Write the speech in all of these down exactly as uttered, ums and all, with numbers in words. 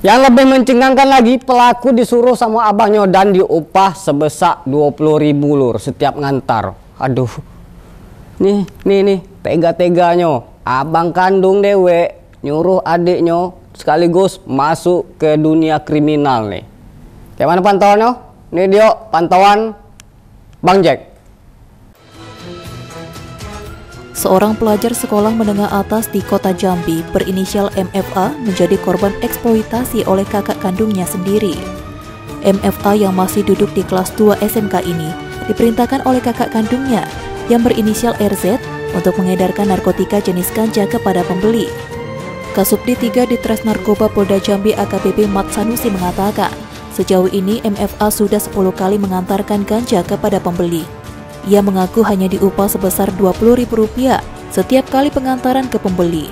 Yang lebih mencengangkan lagi, pelaku disuruh sama abahnya dan diupah sebesar dua puluh ribu lur setiap ngantar. Aduh. Nih, nih, nih, tega-teganya. Abang kandung dewe nyuruh adiknya sekaligus masuk ke dunia kriminal nih. Gimana pantauannya? Nih dia pantauan Bang Jack. Seorang pelajar sekolah menengah atas di kota Jambi berinisial M F A menjadi korban eksploitasi oleh kakak kandungnya sendiri. M F A yang masih duduk di kelas dua S M K ini diperintahkan oleh kakak kandungnya yang berinisial R Z untuk mengedarkan narkotika jenis ganja kepada pembeli. Kasubdit tiga Ditres Narkoba Polda Jambi A K B P Mat Sanusi mengatakan, sejauh ini M F A sudah sepuluh kali mengantarkan ganja kepada pembeli. Ia mengaku hanya diupah sebesar dua puluh ribu rupiah setiap kali pengantaran ke pembeli.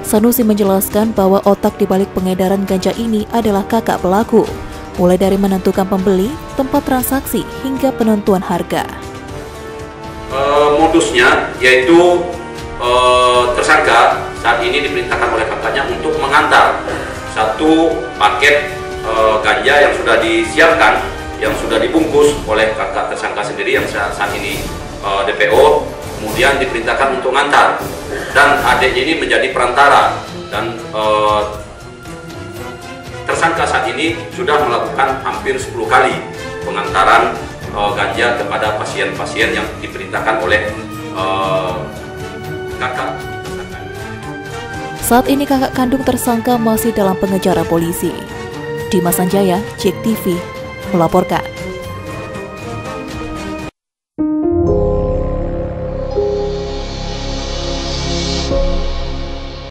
Sanusi menjelaskan bahwa otak di balik pengedaran ganja ini adalah kakak pelaku, mulai dari menentukan pembeli, tempat transaksi, hingga penentuan harga. E, modusnya yaitu e, tersangka saat ini diperintahkan oleh kakaknya untuk mengantar satu paket e, ganja yang sudah disiapkan, yang sudah dibungkus oleh kakak tersangka sendiri yang saat ini uh, D P O, kemudian diperintahkan untuk ngantar, dan adik ini menjadi perantara, dan uh, tersangka saat ini sudah melakukan hampir sepuluh kali pengantaran uh, ganja kepada pasien-pasien yang diperintahkan oleh uh, kakak tersangka. Saat ini kakak kandung tersangka masih dalam pengejaran polisi. Dimas Anjaya, Jack T V melaporkan.